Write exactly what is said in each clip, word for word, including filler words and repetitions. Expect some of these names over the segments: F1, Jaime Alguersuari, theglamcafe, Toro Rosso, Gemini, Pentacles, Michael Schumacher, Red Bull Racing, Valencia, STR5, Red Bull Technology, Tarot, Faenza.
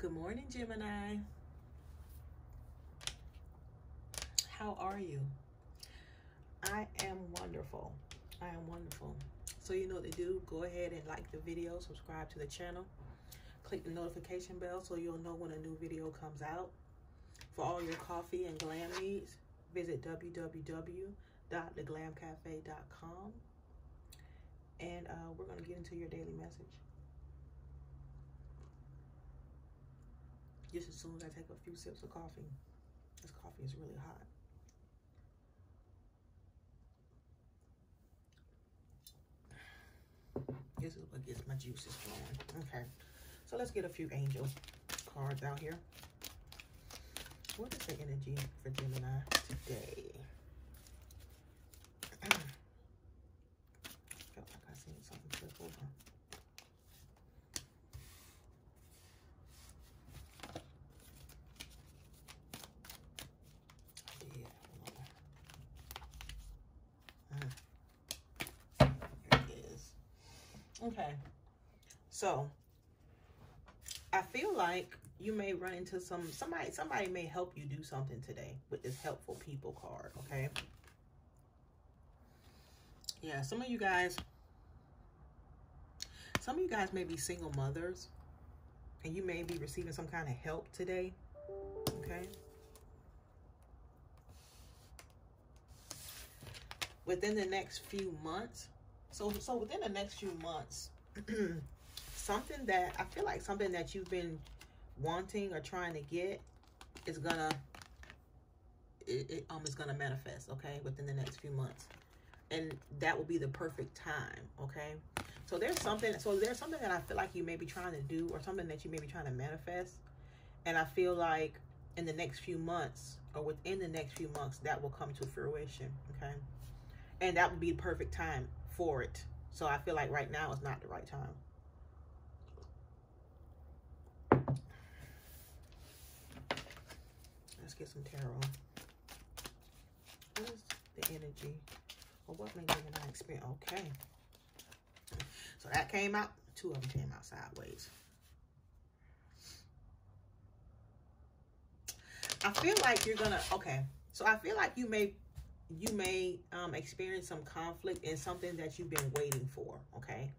Good morning, Gemini. How are you? I am wonderful. I am wonderful. So you know what to do. Go ahead and like the video, subscribe to the channel, click the notification bell so you'll know when a new video comes out. For all your coffee and glam needs, visit w w w dot the glam cafe dot com. And uh, we're going to get into your daily message. Just as soon as I take a few sips of coffee. This coffee is really hot. This is what gets my juices flowing. Okay, so let's get a few angel cards out here. What is the energy for Gemini today? I felt like I seen something flip over. Okay, so I feel like you may run into some, somebody, somebody may help you do something today with this helpful people card, okay? Yeah, some of you guys, some of you guys may be single mothers and you may be receiving some kind of help today, okay? Within the next few months, So, so within the next few months, something that I feel like something that you've been wanting or trying to get is gonna, it, it um, is gonna manifest, okay, within the next few months, and that will be the perfect time, okay. So there's something, so there's something that I feel like you may be trying to do, or something that you may be trying to manifest, and I feel like in the next few months, or within the next few months, that will come to fruition, okay, and that would be the perfect time for it. So I feel like right now is not the right time. Let's get some tarot. What is the energy? Or what may Gemini experience? Okay. So that came out. Two of them came out sideways. I feel like you're gonna. Okay. So I feel like you may. You may um, experience some conflict in something that you've been waiting for, okay?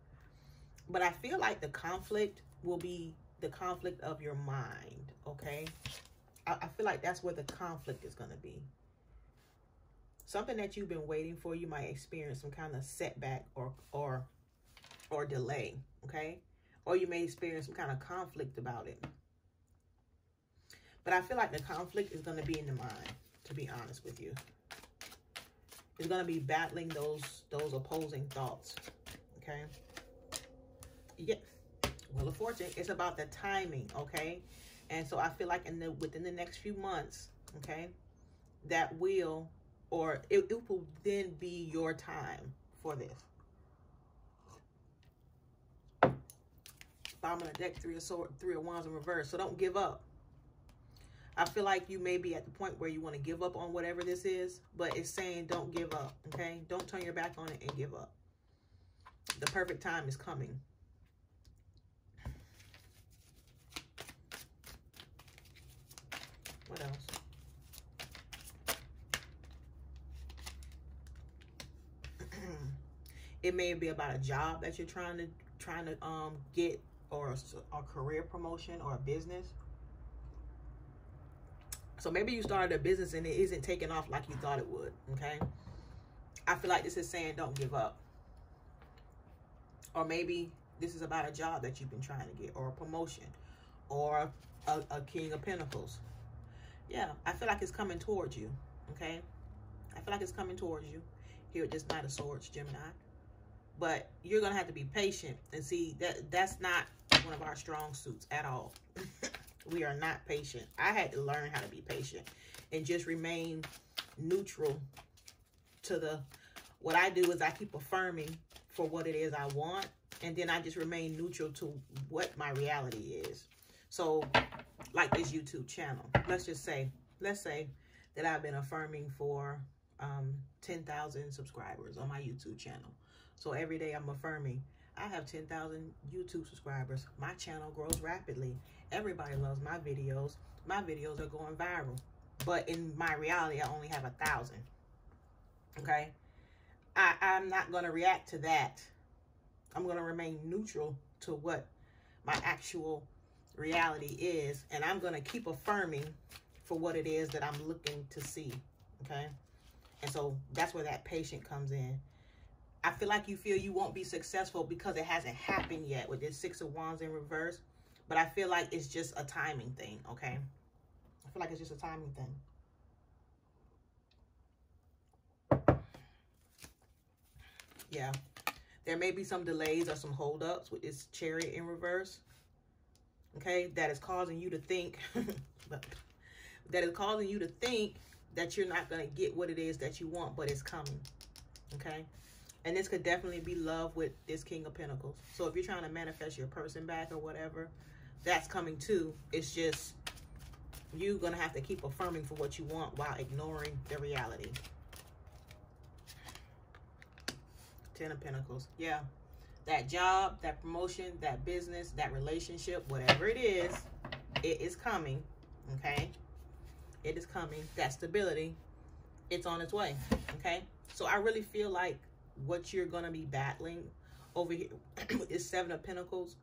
But I feel like the conflict will be the conflict of your mind, okay? I, I feel like that's where the conflict is going to be. Something that you've been waiting for, you might experience some kind of setback or, or, or delay, okay? Or you may experience some kind of conflict about it. But I feel like the conflict is going to be in the mind, to be honest with you. It's going to be battling those those opposing thoughts, okay? Yeah, Wheel of Fortune. It's about the timing, okay? And so I feel like in the within the next few months, okay, that will, or it, it will then be your time for this. Bottom of the deck, three of swords, three of wands in reverse. So don't give up. I feel like you may be at the point where you want to give up on whatever this is, but it's saying don't give up, okay? Don't turn your back on it and give up. The perfect time is coming. What else? It may be about a job that you're trying to trying to um get, or a, a career promotion or a business. So maybe you started a business and it isn't taking off like you thought it would, okay? I feel like this is saying don't give up. Or maybe this is about a job that you've been trying to get, or a promotion, or a, a King of Pentacles. Yeah, I feel like it's coming towards you, okay? I feel like it's coming towards you. Here with this Knight of Swords, Gemini. But you're going to have to be patient and see that that's not one of our strong suits at all. We are not patient. I had to learn how to be patient and just remain neutral to the, what I do is I keep affirming for what it is I want. And then I just remain neutral to what my reality is. So like this YouTube channel, let's just say, let's say that I've been affirming for um, ten thousand subscribers on my YouTube channel. So every day I'm affirming. I have ten thousand YouTube subscribers. My channel grows rapidly. Everybody loves my videos. My videos are going viral. But in my reality, I only have a thousand. Okay? I, I'm not going to react to that. I'm going to remain neutral to what my actual reality is. And I'm going to keep affirming for what it is that I'm looking to see. Okay? And so that's where that patient comes in. I feel like you feel you won't be successful because it hasn't happened yet with this Six of Wands in reverse. But I feel like it's just a timing thing, okay? I feel like it's just a timing thing. Yeah. There may be some delays or some holdups with this Chariot in reverse, okay? That is causing you to think, that is causing you to think that you're not going to get what it is that you want, but it's coming, okay? And this could definitely be love with this King of Pentacles. So if you're trying to manifest your person back or whatever, that's coming too. It's just you're going to have to keep affirming for what you want while ignoring the reality. Ten of Pentacles. Yeah. That job, that promotion, that business, that relationship, whatever it is, it is coming. Okay? It is coming. That stability, it's on its way. Okay? So I really feel like what you're going to be battling over here is Seven of Pentacles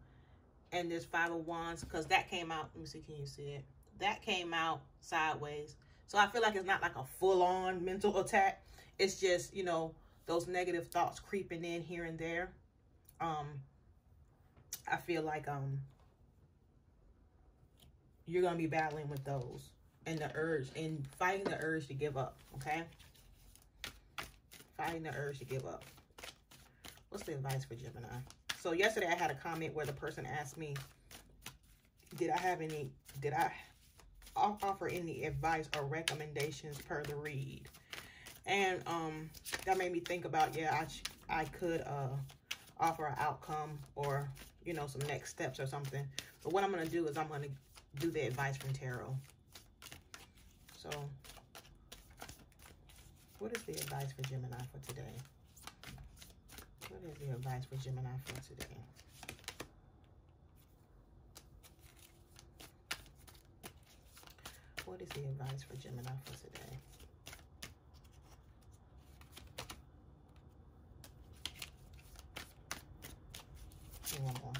and this Five of Wands, because that came out, let me see, can you see it? That came out sideways. So I feel like it's not like a full-on mental attack. It's just, you know, those negative thoughts creeping in here and there. Um, I feel like um, you're going to be battling with those and the urge and fighting the urge to give up, okay? Fighting the urge to give up. What's the advice for Gemini? So yesterday I had a comment where the person asked me, did I have any, did I offer any advice or recommendations per the read? And um, that made me think about, yeah, I, I could uh, offer an outcome or, you know, some next steps or something. But what I'm going to do is I'm going to do the advice from tarot. So what is the advice for Gemini for today? What is the advice for Gemini for today? What is the advice for Gemini for today? And one more.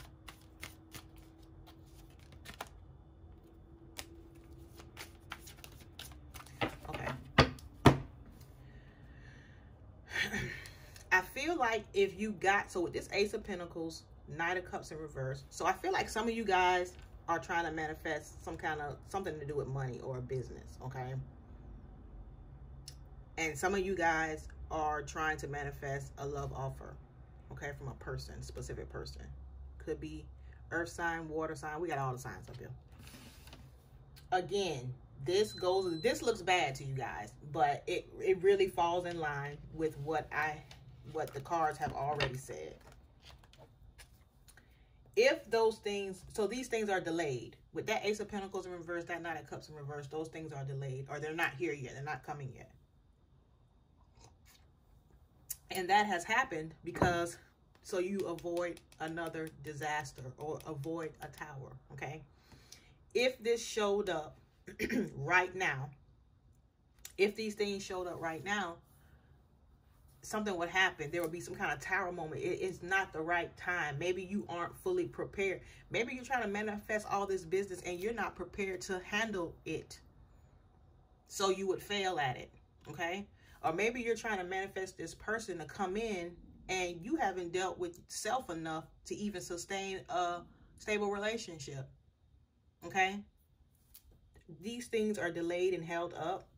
Like if you got, so with this Ace of Pentacles, Knight of Cups in reverse, so I feel like some of you guys are trying to manifest some kind of something to do with money or business, okay? And some of you guys are trying to manifest a love offer, okay, from a person, specific person. Could be earth sign, water sign, we got all the signs up here. Again, this goes, this looks bad to you guys, but it it really falls in line with what I what the cards have already said. If those things, so these things are delayed. With that Ace of Pentacles in reverse, that Knight of Cups in reverse, those things are delayed, or they're not here yet. They're not coming yet. And that has happened because, so you avoid another disaster or avoid a tower, okay? If this showed up right now, if these things showed up right now, something would happen. There would be some kind of tower moment. It, it's not the right time. Maybe you aren't fully prepared. Maybe you're trying to manifest all this business and you're not prepared to handle it. So you would fail at it, okay? Or maybe you're trying to manifest this person to come in and you haven't dealt with self enough to even sustain a stable relationship, okay? These things are delayed and held up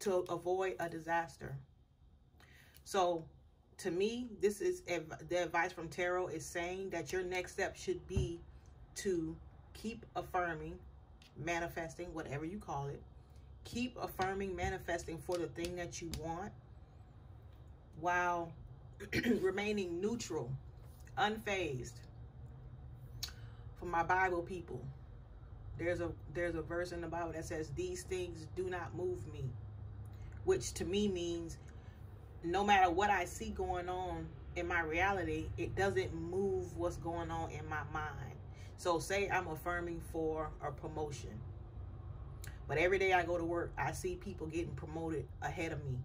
to avoid a disaster. So, to me, this is the advice from tarot is saying that your next step should be to keep affirming, manifesting, whatever you call it. Keep affirming, manifesting for the thing that you want while remaining neutral, unfazed. For my Bible people, there's a, there's a verse in the Bible that says, "These things do not move me," which to me means no matter what I see going on in my reality, it doesn't move what's going on in my mind. So say I'm affirming for a promotion, but every day I go to work, I see people getting promoted ahead of me,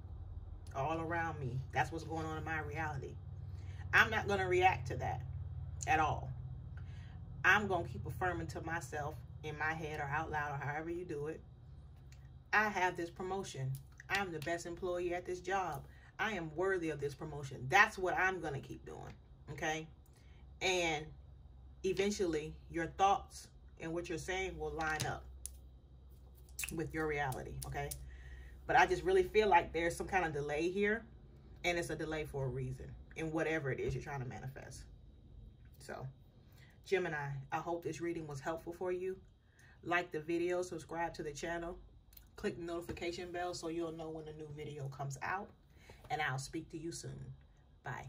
all around me. That's what's going on in my reality. I'm not going to react to that at all. I'm going to keep affirming to myself in my head or out loud or however you do it. I have this promotion. I'm the best employee at this job. I am worthy of this promotion. That's what I'm going to keep doing. Okay. And eventually your thoughts and what you're saying will line up with your reality. Okay. But I just really feel like there's some kind of delay here, and it's a delay for a reason in whatever it is you're trying to manifest. So Gemini, I hope this reading was helpful for you. Like the video, subscribe to the channel, click the notification bell so you'll know when a new video comes out, and I'll speak to you soon. Bye.